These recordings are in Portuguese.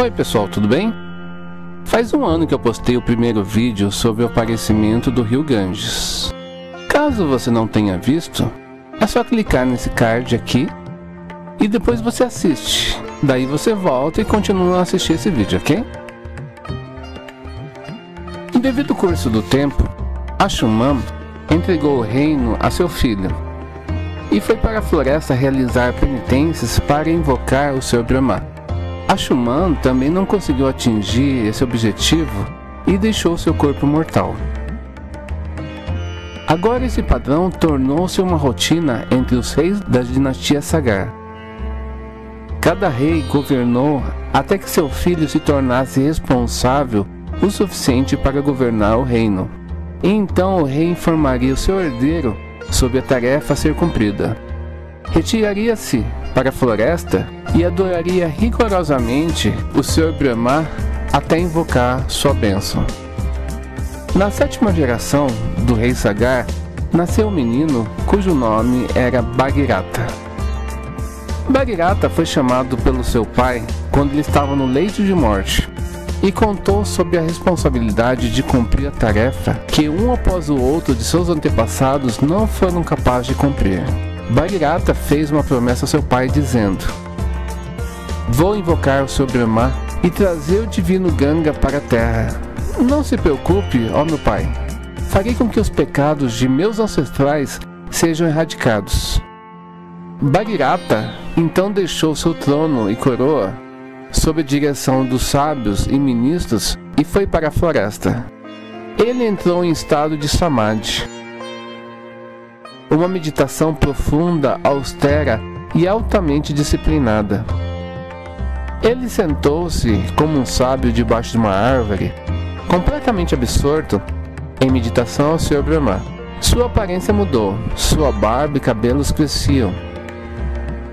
Oi pessoal, tudo bem? Faz um ano que eu postei o primeiro vídeo sobre o aparecimento do Rio Ganges. Caso você não tenha visto, é só clicar nesse card aqui e depois você assiste. Daí você volta e continua a assistir esse vídeo, ok? Devido ao curso do tempo, Ashuman entregou o reino a seu filho e foi para a floresta realizar penitências para invocar o seu Brahma. Ashuman também não conseguiu atingir esse objetivo e deixou seu corpo mortal. Agora esse padrão tornou-se uma rotina entre os reis da dinastia Sagar. Cada rei governou até que seu filho se tornasse responsável o suficiente para governar o reino. E então o rei informaria o seu herdeiro sobre a tarefa a ser cumprida. Retiraria-se para a floresta e adoraria rigorosamente o Senhor Brahma até invocar sua bênção. Na sétima geração do rei Sagar, nasceu um menino cujo nome era Bhagirata. Bhagirata foi chamado pelo seu pai quando ele estava no leito de morte e contou sobre a responsabilidade de cumprir a tarefa que um após o outro de seus antepassados não foram capazes de cumprir. Bhagirata fez uma promessa a seu pai dizendo: vou invocar o seu Brahma e trazer o divino Ganga para a terra. Não se preocupe, ó meu pai. Farei com que os pecados de meus ancestrais sejam erradicados. Bhagirata então deixou seu trono e coroa sob a direção dos sábios e ministros e foi para a floresta. Ele entrou em estado de Samadhi, uma meditação profunda, austera e altamente disciplinada. Ele sentou-se como um sábio debaixo de uma árvore, completamente absorto em meditação ao Senhor Brahma. Sua aparência mudou, sua barba e cabelos cresciam,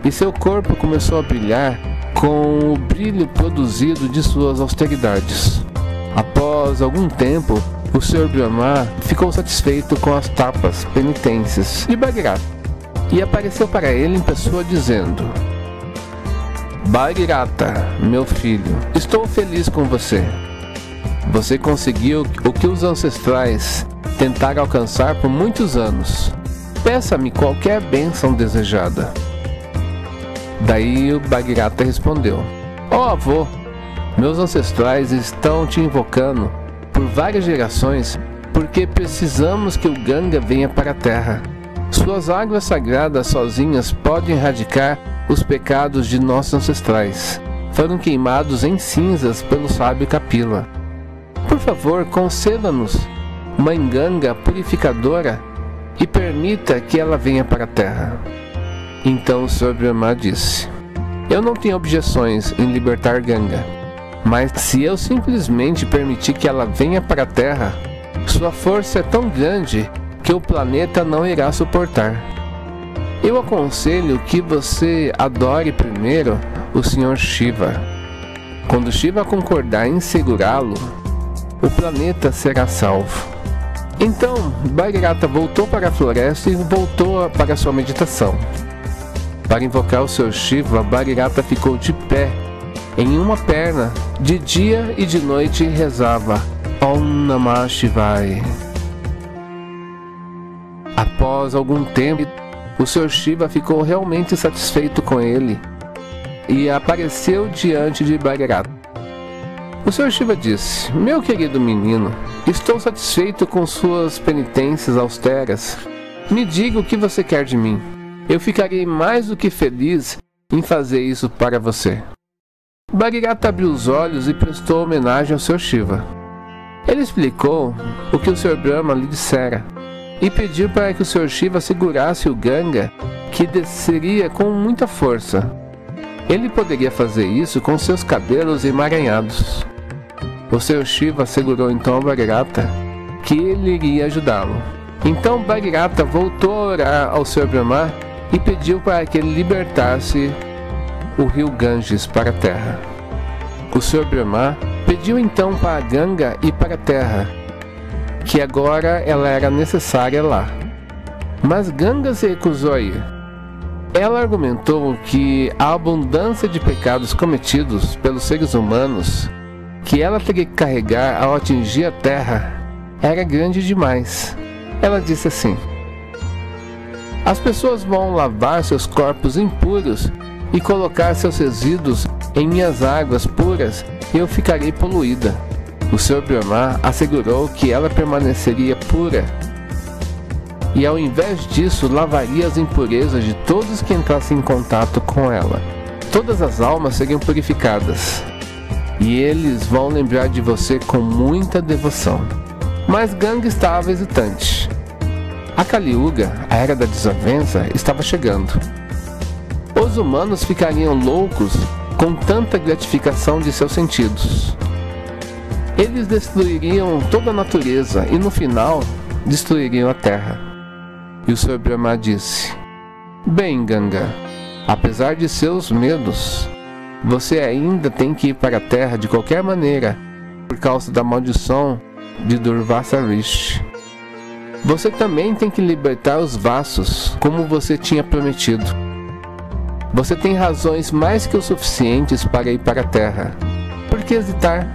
e seu corpo começou a brilhar com o brilho produzido de suas austeridades. Após algum tempo, o Senhor Brahma ficou satisfeito com as tapas, penitências de Bhagirata e apareceu para ele em pessoa dizendo: Bhagirata, meu filho, estou feliz com você. Você conseguiu o que os ancestrais tentaram alcançar por muitos anos. Peça-me qualquer bênção desejada. Daí o Bhagirata respondeu: ó avô, meus ancestrais estão te invocando por várias gerações, porque precisamos que o Ganga venha para a terra. Suas águas sagradas sozinhas podem erradicar os pecados de nossos ancestrais. Foram queimados em cinzas pelo sábio Kapila. Por favor, conceda-nos Mãe Ganga purificadora e permita que ela venha para a terra. Então o Senhor Brahma disse: eu não tenho objeções em libertar Ganga, mas se eu simplesmente permitir que ela venha para a Terra, sua força é tão grande que o planeta não irá suportar. Eu aconselho que você adore primeiro o Senhor Shiva. Quando Shiva concordar em segurá-lo, o planeta será salvo. Então, Bhagirata voltou para a floresta e voltou para sua meditação. Para invocar o seu Shiva, Bhagirata ficou de pé em uma perna, de dia e de noite rezava Om Namah Shivai. Após algum tempo, o Senhor Shiva ficou realmente satisfeito com ele e apareceu diante de Bhagirata. O Senhor Shiva disse: meu querido menino, estou satisfeito com suas penitências austeras. Me diga o que você quer de mim. Eu ficarei mais do que feliz em fazer isso para você. Bhagirata abriu os olhos e prestou homenagem ao Sr. Shiva. Ele explicou o que o Sr. Brahma lhe dissera e pediu para que o Sr. Shiva segurasse o Ganga, que desceria com muita força. Ele poderia fazer isso com seus cabelos emaranhados. O Sr. Shiva segurou então a Bhagirata, que ele iria ajudá-lo. Então Bhagirata voltou a orar ao Sr. Brahma e pediu para que ele libertasse o rio Ganges para a terra. O Sr. Brahma pediu então para a Ganga e para a terra, que agora ela era necessária lá. Mas Ganga se recusou a ir. Ela argumentou que a abundância de pecados cometidos pelos seres humanos que ela teria que carregar ao atingir a terra era grande demais. Ela disse assim: as pessoas vão lavar seus corpos impuros e colocar seus resíduos em minhas águas puras, e eu ficarei poluída. O Sr. Brahma assegurou que ela permaneceria pura, e ao invés disso lavaria as impurezas de todos que entrassem em contato com ela. Todas as almas seriam purificadas, e eles vão lembrar de você com muita devoção. Mas Ganga estava hesitante. A Kaliuga, a era da desavença, estava chegando. Os humanos ficariam loucos com tanta gratificação de seus sentidos. Eles destruiriam toda a natureza e, no final, destruiriam a terra. E o Sr. Brahma disse: bem, Ganga, apesar de seus medos, você ainda tem que ir para a terra de qualquer maneira, por causa da maldição de Durvasa Rishi. Você também tem que libertar os vasos, como você tinha prometido. Você tem razões mais que o suficientes para ir para a terra. Por que hesitar?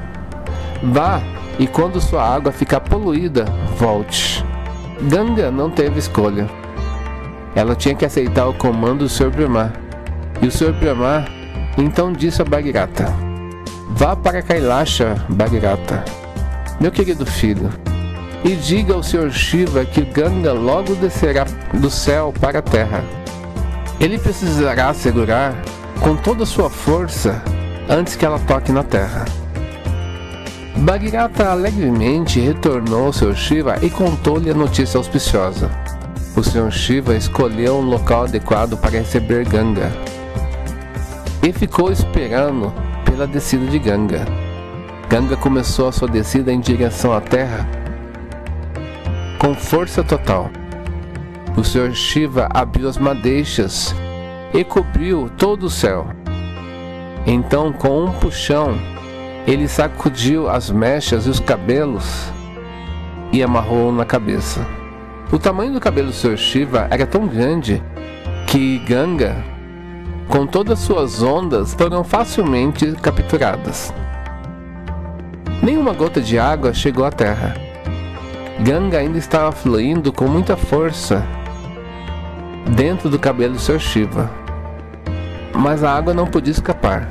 Vá, e quando sua água ficar poluída, volte. Ganga não teve escolha. Ela tinha que aceitar o comando do Sr. Brahma. E o Sr. Brahma então disse a Bhagirata: vá para Kailasha, Bhagirata, meu querido filho, e diga ao Sr. Shiva que Ganga logo descerá do céu para a terra. Ele precisará segurar com toda a sua força antes que ela toque na terra. Bhagirata alegremente retornou ao Sr. Shiva e contou-lhe a notícia auspiciosa. O Sr. Shiva escolheu um local adequado para receber Ganga e ficou esperando pela descida de Ganga. Ganga começou a sua descida em direção à terra com força total. O Sr. Shiva abriu as madeixas e cobriu todo o céu. Então, com um puxão, ele sacudiu as mechas e os cabelos e amarrou na cabeça. O tamanho do cabelo do Sr. Shiva era tão grande que Ganga, com todas suas ondas, foram facilmente capturadas. Nenhuma gota de água chegou à terra. Ganga ainda estava fluindo com muita força dentro do cabelo do Sr. Shiva, mas a água não podia escapar.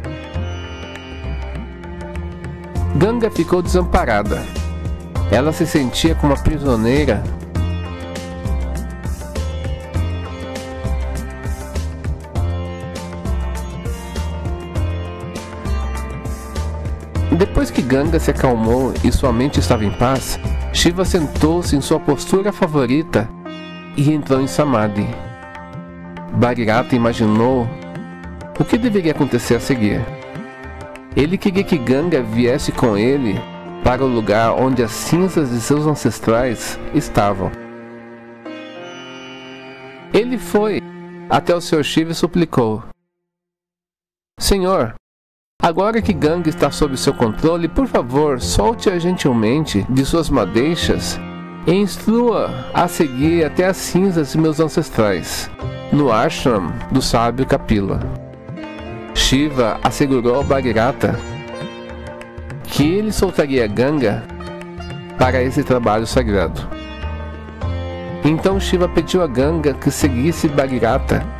Ganga ficou desamparada. Ela se sentia como uma prisioneira . Depois que Ganga se acalmou e sua mente estava em paz, Shiva sentou-se em sua postura favorita e entrou em Samadhi. Bhagirata imaginou o que deveria acontecer a seguir. Ele queria que Ganga viesse com ele para o lugar onde as cinzas de seus ancestrais estavam. Ele foi até o Sr. Shiva e suplicou: Senhor, agora que Ganga está sob seu controle, por favor, solte-a gentilmente de suas madeixas e instrua a seguir até as cinzas de meus ancestrais, no ashram do sábio Kapila. Shiva assegurou a Bhagirata que ele soltaria Ganga para esse trabalho sagrado. Então Shiva pediu a Ganga que seguisse Bhagirata